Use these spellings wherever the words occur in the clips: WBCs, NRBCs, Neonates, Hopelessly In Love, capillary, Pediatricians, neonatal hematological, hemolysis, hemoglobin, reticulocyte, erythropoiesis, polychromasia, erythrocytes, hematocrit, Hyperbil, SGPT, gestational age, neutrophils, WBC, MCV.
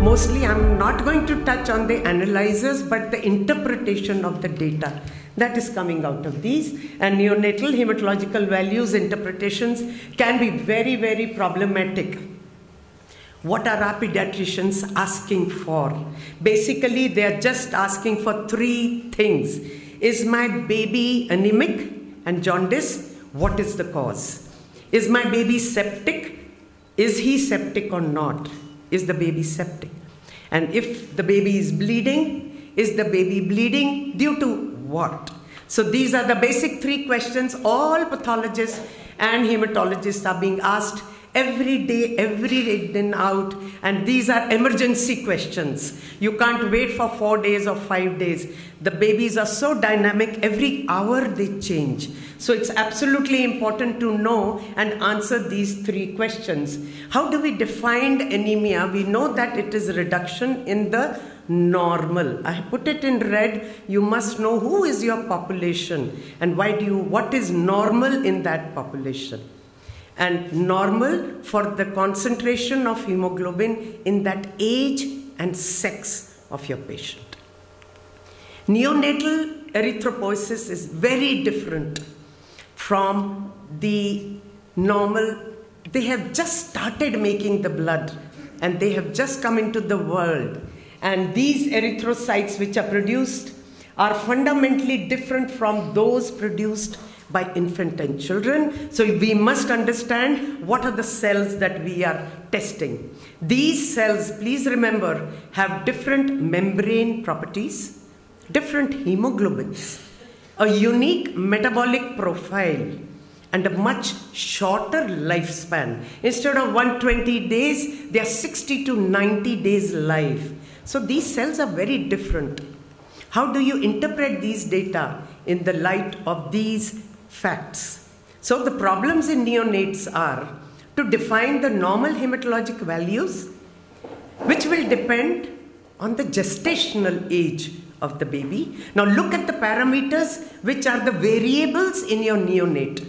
mostly I'm not going to touch on the analyzers, but the interpretation of the data that is coming out of these. And neonatal hematological values interpretations can be very, very problematic. What are our pediatricians asking for? Basically, they are just asking for three things. Is my baby anemic and jaundice? What is the cause? Is my baby septic? Is he septic or not? Is the baby septic? And if the baby is the baby bleeding due to what? So these are the basic three questions all pathologists and hematologists are being asked every day, every day in out, and these are emergency questions. You can't wait for 4 days or 5 days. The babies are so dynamic, every hour they change. So it's absolutely important to know and answer these three questions. How do we define anemia? We know that it is reduction in the normal. I put it in red. You must know who is your population and why do you, what is normal in that population. And normal for the concentration of hemoglobin in that age and sex of your patient. Neonatal erythropoiesis is very different from the normal. They have just started making the blood and they have just come into the world. And these erythrocytes which are produced are fundamentally different from those produced by infant and children. So we must understand what are the cells that we are testing. These cells, please remember, have different membrane properties, different hemoglobins, a unique metabolic profile, and a much shorter lifespan. Instead of 120 days, they are 60 to 90 days life. So these cells are very different. How do you interpret these data in the light of these facts? So the problems in neonates are to define the normal hematologic values, which will depend on the gestational age of the baby. Now look at the parameters which are the variables in your neonate.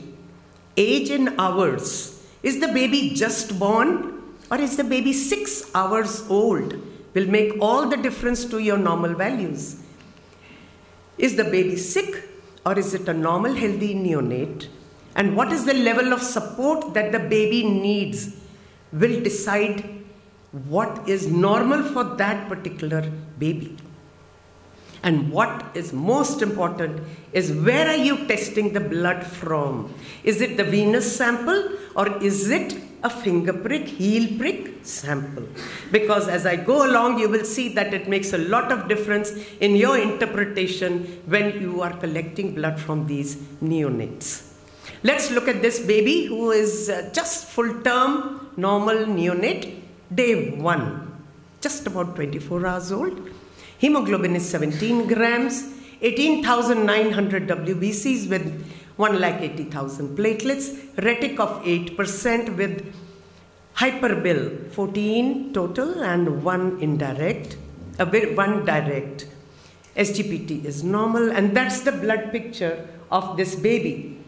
Age in hours. Is the baby just born or is the baby 6 hours old? Will make all the difference to your normal values. Is the baby sick? Or is it a normal, healthy neonate? And what is the level of support that the baby needs will decide what is normal for that particular baby. And what is most important is where are you testing the blood from? Is it the venous sample or is it a finger prick, heel prick sample? Because as I go along, you will see that it makes a lot of difference in your interpretation when you are collecting blood from these neonates. Let's look at this baby who is just full term, normal neonate, day 1, just about 24 hours old. Hemoglobin is 17 grams, 18,900 WBCs with 180,000 platelets, retic of 8% with Hyperbil, 14 total and 1 direct. SGPT is normal, and that's the blood picture of this baby.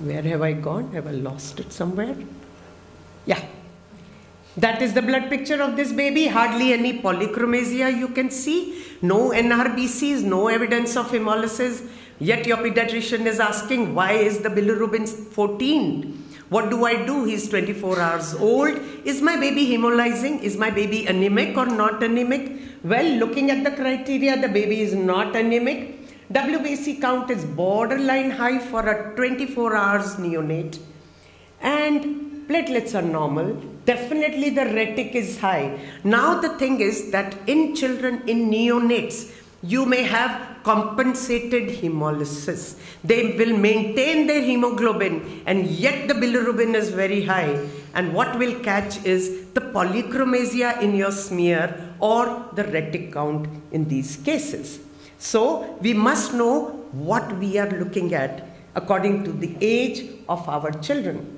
Where have I gone? Have I lost it somewhere? Yeah. That is the blood picture of this baby. Hardly any polychromasia you can see. No NRBCs, no evidence of hemolysis. Yet your pediatrician is asking, why is the bilirubin 14? What do I do? He's 24 hours old. Is my baby hemolyzing? Is my baby anemic or not anemic? Well, looking at the criteria, the baby is not anemic. WBC count is borderline high for a 24 hours neonate. And platelets are normal. Definitely the retic is high. Now the thing is that in children, in neonates, you may have compensated hemolysis. They will maintain their hemoglobin and yet the bilirubin is very high. And what will catch is the polychromasia in your smear or the retic count in these cases. So we must know what we are looking at according to the age of our children.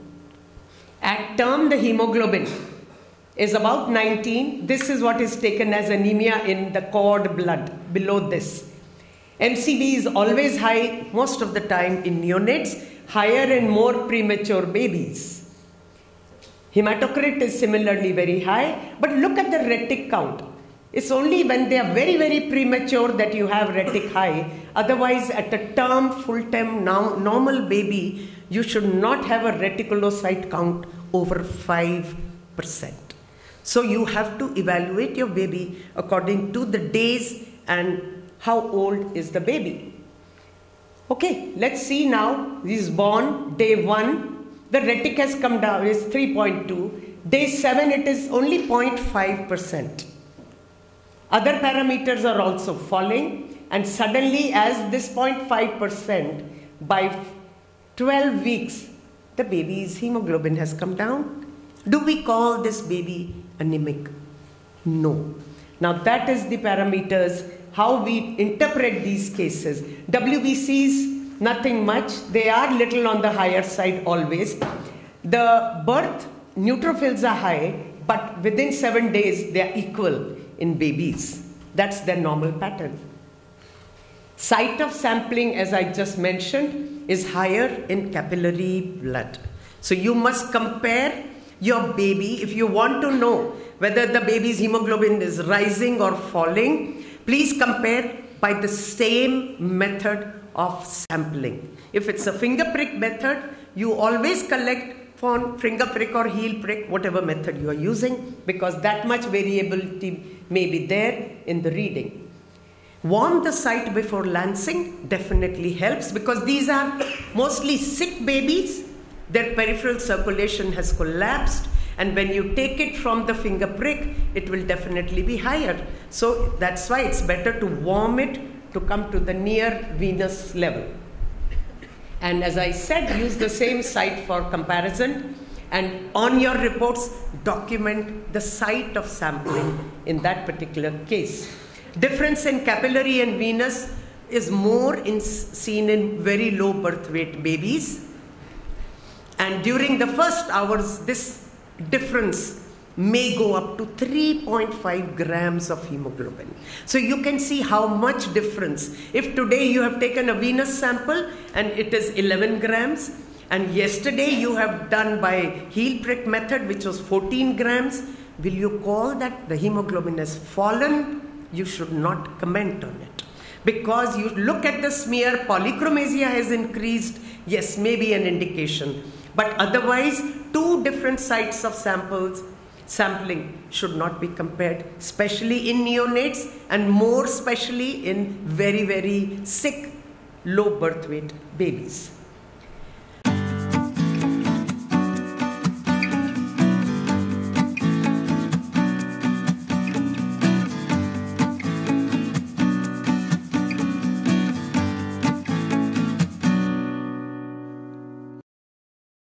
At term, the hemoglobin is about 19. This is what is taken as anemia in the cord blood below this. MCV is always high most of the time in neonates, higher in more premature babies. Hematocrit is similarly very high, but look at the retic count. It's only when they are very, very premature that you have retic high. Otherwise, at a term, full-term, normal baby, you should not have a reticulocyte count over 5%. So you have to evaluate your baby according to the days and how old is the baby. Okay, let's see now. He is born day 1. The retic has come down, it's 3.2. Day 7, it is only 0.5%. Other parameters are also falling, and suddenly as this 0.5%, by 12 weeks, the baby's hemoglobin has come down. Do we call this baby anemic? No. Now that is the parameters, how we interpret these cases. WBCs, nothing much. They are little on the higher side always. The birth neutrophils are high, but within 7 days, they are equal in babies. That's their normal pattern. Site of sampling, as I just mentioned, is higher in capillary blood. So you must compare your baby. If you want to know whether the baby's hemoglobin is rising or falling, please compare by the same method of sampling. If it's a finger prick method, you always collect from finger prick or heel prick, whatever method you are using, because that much variability may be there in the reading. Warm the site before lancing definitely helps, because these are mostly sick babies. Their peripheral circulation has collapsed, and when you take it from the finger prick, it will definitely be higher. So that's why it's better to warm it to come to the near venous level. And as I said, use the same site for comparison, and on your reports, document the site of sampling in that particular case. Difference in capillary and venous is more seen in very low birth weight babies. And during the first hours, this difference may go up to 3.5 grams of hemoglobin. So you can see how much difference. If today you have taken a venous sample and it is 11 grams, and yesterday you have done by heel prick method, which was 14 grams, will you call that the hemoglobin has fallen? You should not comment on it. Because you look at the smear, polychromasia has increased. Yes, maybe an indication. But otherwise, two different sites of sampling should not be compared, especially in neonates and more especially in very, very sick, low birth weight babies.